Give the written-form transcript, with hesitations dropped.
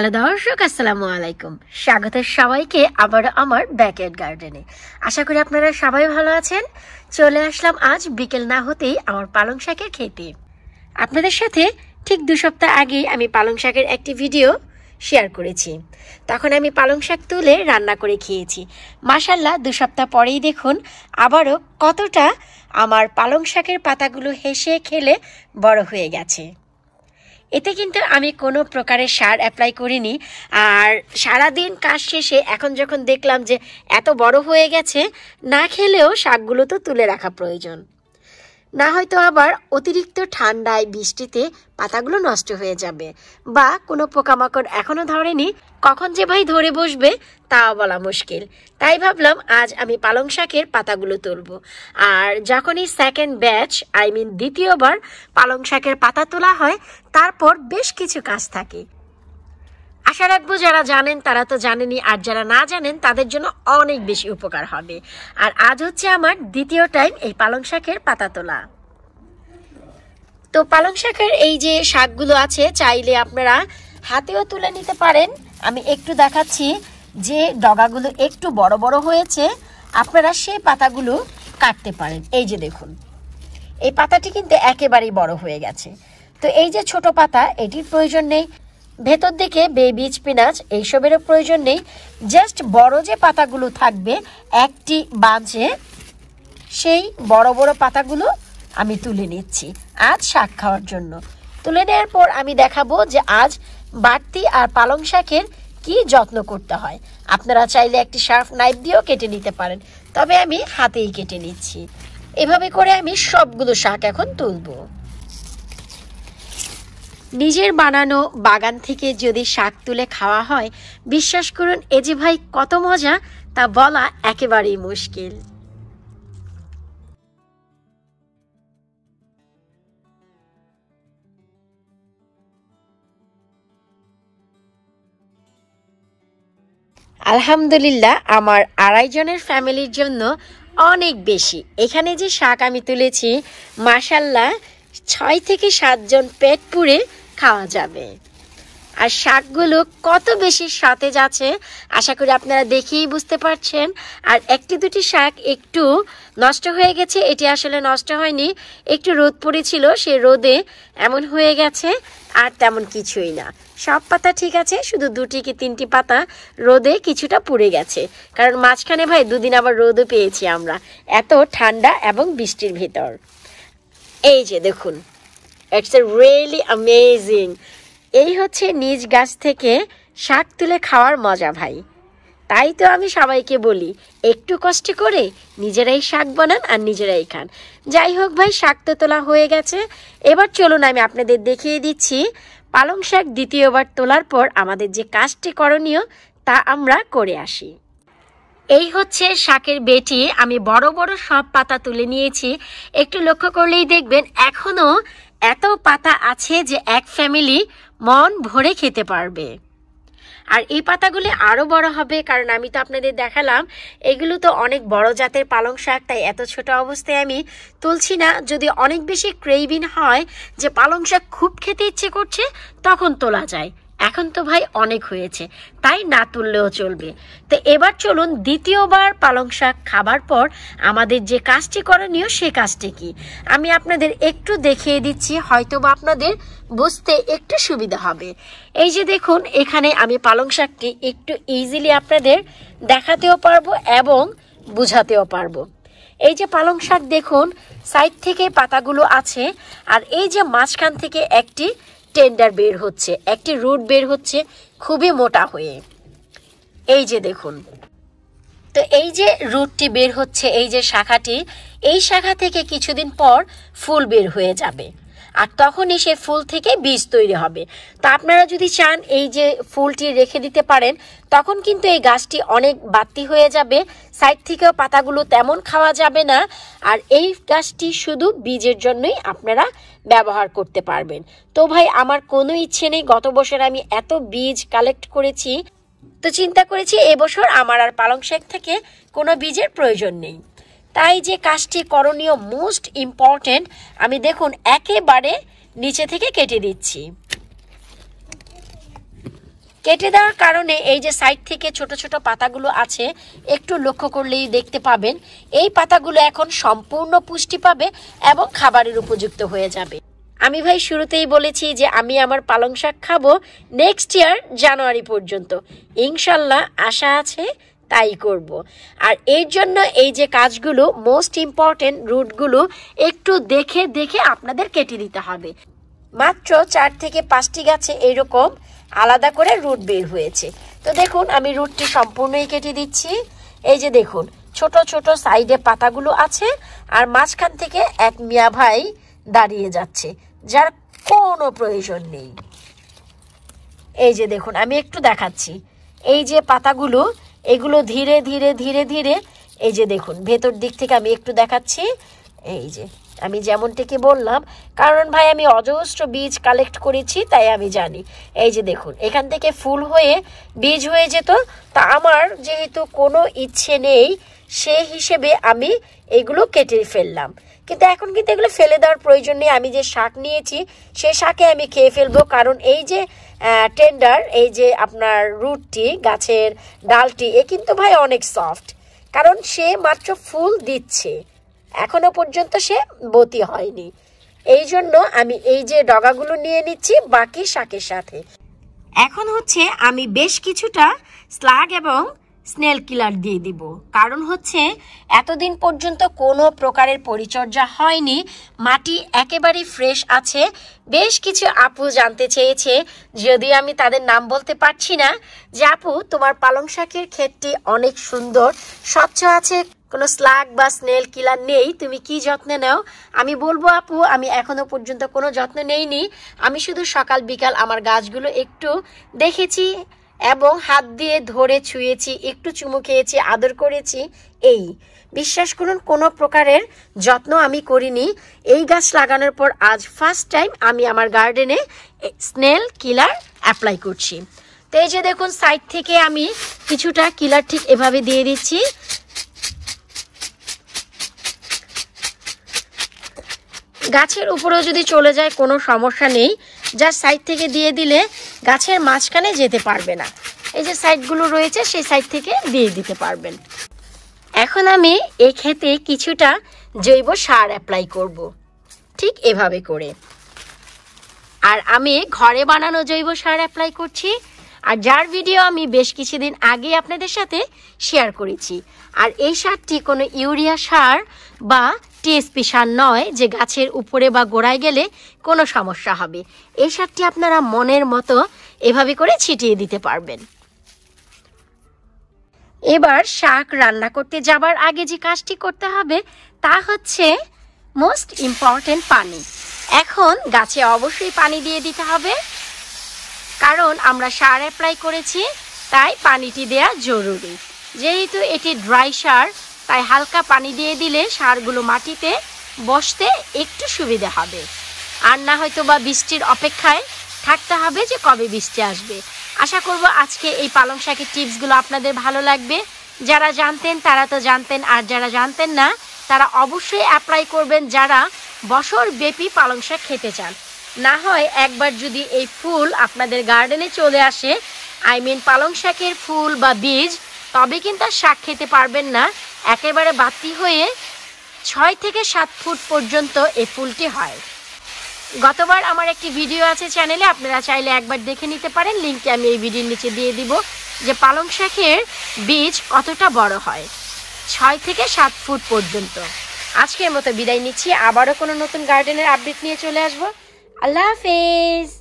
Hello दर्शक अस्सलामु आलैकुम स्वागत सबाई के आबार आमार बैकयार्ड गार्डने आशा करी आपनारा सबाई भालो आछेन। चले आसलाम आज बिकेल ना होतेई आमार पालং শাকের খেতে। आपनादेर साथे ठीक 2 सप्ताह आगे आमी पालং শাকের एकटी भिडियो शेयर करेছি, तখন आमी पालং শাক तुले रान्ना करे खेয়েছি। माशाल्लाह 2 सप्ताह परेই देखुन आबारो कतटा आमार पालং শাকের পাতাগুলো হেসে খেলে बड़ হয়ে গেছে। এতে কিন্তু আমি কোনো প্রকারের সার অ্যাপ্লাই করিনি। আর সারা দিন কাজ শেষে এখন যখন দেখলাম যে এত বড় হয়ে গেছে, না খেলেও শাকগুলো তো তুলে রাখা প্রয়োজন, না হয়তো আবার অতিরিক্ত ঠান্ডায় বৃষ্টিতে পাতাগুলো নষ্ট হয়ে যাবে বা কোনো পোকামাকড় এখনো ধরেনি, কখন যে ভাই ধরে বসবে তা বলা মুশকিল। তাই ভাবলাম আজ আমি পালং শাকের পাতাগুলো তুলবো। আর যখনই সেকেন্ড ব্যাচ দ্বিতীয়বার পালং শাকের পাতা তোলা হয় তারপর বেশ কিছু কাজ থাকে। আশা রাখবো যারা জানেন তারা তো জানেনই, আর যারা না জানেন তাদের জন্য অনেক বেশি উপকার হবে। আর আজ হচ্ছে আমার দ্বিতীয় টাইম এই পালং শাকের পাতা তোলা। তো পালং শাকের এই যে শাকগুলো আছে চাইলে আপনারা হাতেও তুলে নিতে পারেন। আমি একটু দেখাচ্ছি যে ডগাগুলো একটু বড় বড় হয়েছে, আপনারা সেই পাতাগুলো কাটতে পারেন। এই যে দেখুন, এই পাতাটি কিন্তু একেবারেই বড় হয়ে গেছে। তো এই যে ছোট পাতা, এটির প্রয়োজন নেই। ভেতর দিকে বেবিজ পিনাজ এইসবেরও প্রয়োজন নেই। জাস্ট বড় যে পাতাগুলো থাকবে একটি বাঁচে, সেই বড় বড় পাতাগুলো আমি তুলে নিচ্ছি আজ শাক খাওয়ার জন্য। তুলে নেওয়ার পর আমি দেখাবো যে আজ বাড়তি আর পালং শাকের কি যত্ন করতে হয়। আপনারা চাইলে একটি শার্প নাইফ দিয়েও কেটে নিতে পারেন, তবে আমি হাতেই কেটে নিচ্ছি। এভাবে করে আমি সবগুলো শাক এখন তুলবো। নিজের বানানো বাগান থেকে যদি শাক তুলে খাওয়া হয়, বিশ্বাস করুন এ যে ভাই কত মজা তা বলা একেবারেই মুশকিল। আলহামদুলিল্লাহ আমার 2.5 জনের ফ্যামিলির জন্য অনেক বেশি। এখানে যে শাক আমি তুলেছি মাশাআল্লাহ 6 থেকে 7 জন পেট পুড়ে খাওয়া যাবে। আর শাকগুলো কত বেশি সতেজ আছে আশা করি আপনারা দেখেই বুঝতে পারছেন। আর একটি দুটি শাক একটু নষ্ট হয়ে গেছে, এটি আসলে নষ্ট হয়নি, একটু রোদ পড়েছিল, সে রোদে এমন হয়ে গেছে। আর তেমন কিছুই না, সব পাতা ঠিক আছে, শুধু 2 কি 3টি পাতা রোদে কিছুটা পুড়ে গেছে। কারণ মাঝখানে ভাই 2 দিন আবার রোদও পেয়েছি আমরা, এত ঠান্ডা এবং বৃষ্টির ভেতর। এই যে দেখুন, ইটস এ রিয়েলি অ্যামেজিং। এই হচ্ছে নিজ গাছ থেকে শাক তুলে খাওয়ার মজা ভাই। তাই তো আমি সবাইকে বলি একটু কষ্ট করে নিজেরাই শাক বানান আর নিজেরাই খান। যাই হোক ভাই, শাক তো তোলা হয়ে গেছে। এবার চলুন আমি আপনাদের দেখিয়ে দিচ্ছি পালং শাক দ্বিতীয়বার তোলার পর আমাদের যে কাজটি করণীয় তা আমরা করে আসি। এই হচ্ছে শাকের বেটি, আমি বড় বড় সব পাতা তুলে নিয়েছি। একটু লক্ষ্য করলেই দেখবেন এখনো এত পাতা আছে যে এক ফ্যামিলি মন ভরে খেতে পারবে। আর এই পাতাগুলি আরও বড় হবে, কারণ আমি তো আপনাদের দেখালাম এগুলো তো অনেক বড় জাতের পালং শাক, তাই এত ছোট অবস্থায় আমি তুলছি না। যদি অনেক বেশি ক্রেভিং হয় যে পালং শাক খুব খেতে ইচ্ছে করছে তখন তোলা যায়, এখন তো ভাই অনেক হয়েছে তাই না তুললেও চলবে। তো এবার চলুন দ্বিতীয়বার পালং শাক খাবার পর আমাদের যে কাজটি করণীয় সে কাজটি কি আমি আপনাদের একটু দেখিয়ে দিচ্ছি, হয়তো বা আপনাদের বুঝতে একটু সুবিধা হবে। এই যে দেখুন, এখানে আমি পালং শাকটি একটু ইজিলি আপনাদের দেখাতেও পারবো এবং বুঝাতেও পারবো। এই যে পালং শাক দেখুন, সাইড থেকে পাতাগুলো আছে, আর এই যে মাঝখান থেকে একটি টেন্ডার বের হচ্ছে, একটি রুট বের হচ্ছে খুবই মোটা হয়ে। এই যে দেখুন, তো এই যে রুটটি বের হচ্ছে, এই যে শাখাটি, এই শাখা থেকে কিছুদিন পর ফুল বের হয়ে যাবে আর তখনই সে ফুল থেকে বীজ তৈরি হবে। তো আপনারা যদি চান এই যে ফুলটি রেখে দিতে পারেন, তখন কিন্তু এই গাছটি অনেক বাড়তি হয়ে যাবে, সাইড থেকেও পাতাগুলো তেমন খাওয়া যাবে না। আর এই গাছটি শুধু বীজের জন্যই আপনারা ব্যবহার করতে পারবেন। তো ভাই আমার কোনো ইচ্ছে নেই, গত বছর আমি এত বীজ কালেক্ট করেছি, তো চিন্তা করেছি এবছর আমার আর পালং শাক থেকে কোনো বীজের প্রয়োজন নেই। তাই যে কাজটি করণীয় মোস্ট ইম্পর্টেন্ট, আমি দেখুন একেবারে নিচে থেকে কেটে দিচ্ছি। কেটে দেওয়ার কারণে এই যে সাইড থেকে ছোট ছোট পাতাগুলো আছে একটু লক্ষ্য করলেই দেখতে পাবেন। এই পাতাগুলো এখন সম্পূর্ণ পুষ্টি পাবে এবং খাবারের উপযুক্ত হয়ে যাবে। আমি ভাই শুরুতেই বলেছি যে আমি আমার পালং শাক খাবো নেক্সট ইয়ার জানুয়ারি পর্যন্ত, ইনশাল্লাহ আশা আছে তাই করব। আর এর জন্য এই যে কাজগুলো মোস্ট ইম্পর্টেন্ট রুটগুলো একটু দেখে দেখে আপনাদের কেটে দিতে হবে। মাত্র 4 থেকে 5টি গাছে এইরকম আলাদা করে রুট বের হয়েছে। তো দেখুন আমি রুটটি সম্পূর্ণই কেটে দিচ্ছি। এই যে দেখুন ছোট ছোট সাইডে পাতাগুলো আছে আর মাঝখান থেকে এক মিয়া ভাই দাঁড়িয়ে যাচ্ছে, যার কোনো প্রয়োজন নেই। এই যে দেখুন আমি একটু দেখাচ্ছি, এই যে পাতাগুলো এগুলো ধীরে ধীরে ধীরে ধীরে এই যে দেখুন ভেতর দিক থেকে আমি একটু দেখাচ্ছি। এই যে আমি যেমনটিকে বললাম, কারণ ভাই আমি অজস্র বীজ কালেক্ট করেছি তাই আমি জানি। এই যে দেখুন এখান থেকে ফুল হয়ে বীজ হয়ে যেত, তা আমার যেহেতু কোনো ইচ্ছে নেই সে হিসেবে আমি এগুলো কেটে ফেললাম। কিন্তু এখন কিন্তু এগুলো ফেলে দেওয়ার প্রয়োজন নেই, আমি যে শাক নিয়েছি সেই শাকে আমি খেয়ে ফেলবো। কারণ এই যে টেন্ডার এই যে আপনার রুটটি গাছের ডালটি এ কিন্তু ভাই অনেক সফট, কারণ সে মাত্র ফুল দিচ্ছে, এখনো পর্যন্ত সে বতি হয়নি। এই জন্য আমি এই যে ডগাগুলো নিয়ে নিচ্ছি বাকি শাকের সাথে। এখন হচ্ছে আমি বেশ কিছুটা স্লাগ এবং স্নেল কিলার দিয়ে দিব, কারণ হচ্ছে এতদিন পর্যন্ত কোনো প্রকারের পরিচর্যা হয়নি, মাটি একেবারে ফ্রেশ আছে। বেশ কিছু আপু জানতে চেয়েছে, যদি আমি তাদের নাম বলতে পারছি না, যে আপু তোমার পালং শাকের ক্ষেতটি অনেক সুন্দর স্বচ্ছ আছে, কোনো স্লাগ বা স্নেল কিলার নেই, তুমি কি যত্ন নাও? আমি বলবো আপু আমি এখনো পর্যন্ত কোনো যত্ন নেইনি, আমি শুধু সকাল বিকাল আমার গাছগুলো একটু দেখেছি এবং হাত দিয়ে ধরে ছুঁয়েছি, একটু চুমু খেয়েছি, আদর করেছি। এই বিশ্বাস করুন কোনো প্রকারের যত্ন আমি করিনি। এই গাছ লাগানোর পর আজ ফার্স্ট টাইম আমি আমার গার্ডেনে স্নেল কিলার অ্যাপ্লাই করছি। তো এই যে দেখুন সাইড থেকে আমি কিছুটা কিলার ঠিক এভাবে দিয়ে দিচ্ছি। গাছের উপরেও যদি চলে যায় কোনো সমস্যা নেই, যার সাইড থেকে দিয়ে দিলে গাছের মাঝখানে যেতে পারবে না, এই যে সাইডগুলো রয়েছে সেই সাইড থেকে দিয়ে দিতে পারবেন। এখন আমি এই ক্ষেতে কিছুটা জৈব সার অ্যাপ্লাই করব, ঠিক এভাবে করে। আর আমি ঘরে বানানো জৈব সার অ্যাপ্লাই করছি, আর যার ভিডিও আমি বেশ কিছুদিন আগে আপনাদের সাথে শেয়ার করেছি। আর এই সারটি কোনো ইউরিয়া সার বা টিএসপি সার নয়, যে গাছের উপরে বা গোড়ায় গেলে কোনো সমস্যা হবে। এই সারটি আপনারা মনের মতো এভাবে করে ছিটিয়ে দিতে পারবেন। এবার শাক রান্না করতে যাবার আগে যে কাজটি করতে হবে তা হচ্ছে মোস্ট ইম্পর্টেন্ট পানি। এখন গাছে অবশ্যই পানি দিয়ে দিতে হবে, কারণ আমরা সার অ্যাপ্লাই করেছি তাই পানিটি দেয়া জরুরি। যেহেতু এটি ড্রাই সার তাই হালকা পানি দিয়ে দিলে সারগুলো মাটিতে বসতে একটু সুবিধা হবে। আর না হয়তো বা বৃষ্টির অপেক্ষায় থাকতে হবে যে কবে বৃষ্টি আসবে। আশা করব আজকে এই পালং শাকের টিপসগুলো আপনাদের ভালো লাগবে। যারা জানতেন তারা তো জানতেন, আর যারা জানতেন না তারা অবশ্যই অ্যাপ্লাই করবেন, যারা বছরব্যাপী পালং শাক খেতে চান। না হয় একবার যদি এই ফুল আপনাদের গার্ডেনে চলে আসে, আই মিন পালং শাকের ফুল বা বীজ, তবে কিন্তু শাক খেতে পারবেন না। একেবারে বাতি হয়ে 6 থেকে 7 ফুট পর্যন্ত এই ফুলটি হয়। গতবার আমার একটি ভিডিও আছে চ্যানেলে, আপনারা চাইলে একবার দেখে নিতে পারেন, লিঙ্কটি আমি এই ভিডিওর নিচে দিয়ে দিব, যে পালং শাকের বীজ কতটা বড় হয় 6 থেকে 7 ফুট পর্যন্ত। আজকের মতো বিদায় নিচ্ছি, আবারও কোনো নতুন গার্ডেনের আপডেট নিয়ে চলে আসবো। আল্লাহ হাফেজ।